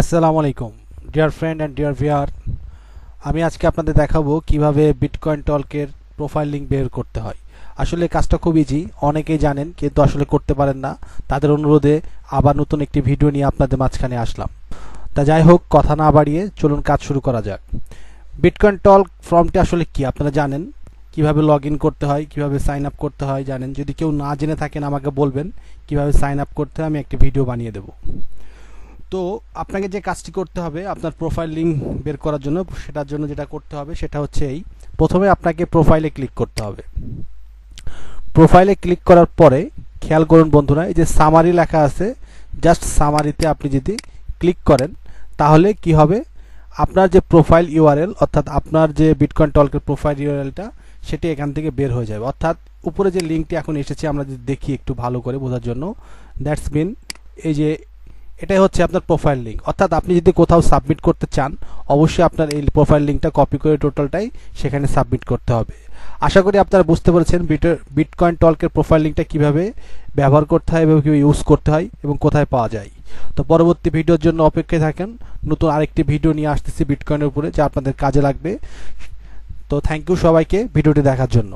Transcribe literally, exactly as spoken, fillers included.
আসসালামু আলাইকুম dear friend and dear viewer, আমি আজকে আপনাদের দেখাবো কিভাবে বিটকয়েন টলকের প্রোফাইল লিংক বের করতে হয়। আসলে কাজটা খুব ইজি, অনেকেই জানেন কিন্তু আসলে করতে পারেন না। তাদের অনুরোধে আবার নতুন একটি ভিডিও নিয়ে আপনাদের মাঝখানে আসলাম। তা যাই হোক, কথা না বাড়িয়ে চলুন কাজ শুরু করা যাক। বিটকয়েন টলক ফর্মটি আসলে কি আপনারা জানেন, কিভাবে লগ ইন করতে হয়, কিভাবে সাইন আপ করতে হয় জানেন। যদি কেউ না জেনে থাকেন আমাকে বলবেন কিভাবে সাইন আপ করতে হয়, আমি একটি ভিডিও বানিয়ে দেবো। তো আপনাকে যে কাজটি করতে হবে আপনার প্রোফাইল লিঙ্ক বের করার জন্য, সেটার জন্য যেটা করতে হবে সেটা হচ্ছে এই, প্রথমে আপনাকে প্রোফাইলে ক্লিক করতে হবে। প্রোফাইলে ক্লিক করার পরে খেয়াল করুন বন্ধুরা, এই যে সামারি লেখা আছে, জাস্ট সামারিতে আপনি যদি ক্লিক করেন তাহলে কি হবে, আপনার যে প্রোফাইল ইউআরএল অর্থাৎ আপনার যে বিটকয়েন টলকের প্রোফাইল ইউআরএলটা সেটি এখান থেকে বের হয়ে যাবে। অর্থাৎ উপরে যে লিঙ্কটি এখন এসেছে আমরা যদি দেখি একটু ভালো করে বোঝার জন্য, দ্যাটস মিন এই যে এটাই হচ্ছে আপনার প্রোফাইল লিঙ্ক। অর্থাৎ আপনি যদি কোথাও সাবমিট করতে চান অবশ্যই আপনার এই প্রোফাইল লিঙ্কটা কপি করে টোটালটাই সেখানে সাবমিট করতে হবে। আশা করি আপনারা বুঝতে পেরেছেন বিটকয়েন টলকের প্রোফাইল লিঙ্কটা কীভাবে ব্যবহার করতে হয় এবং কীভাবে ইউজ করতে হয় এবং কোথায় পাওয়া যায়। তো পরবর্তী ভিডিওর জন্য অপেক্ষায় থাকেন, নতুন আরেকটি ভিডিও নিয়ে আসতেছি বিটকয়েনের উপরে যা আপনাদের কাজে লাগবে। তো থ্যাংক ইউ সবাইকে ভিডিওটি দেখার জন্য।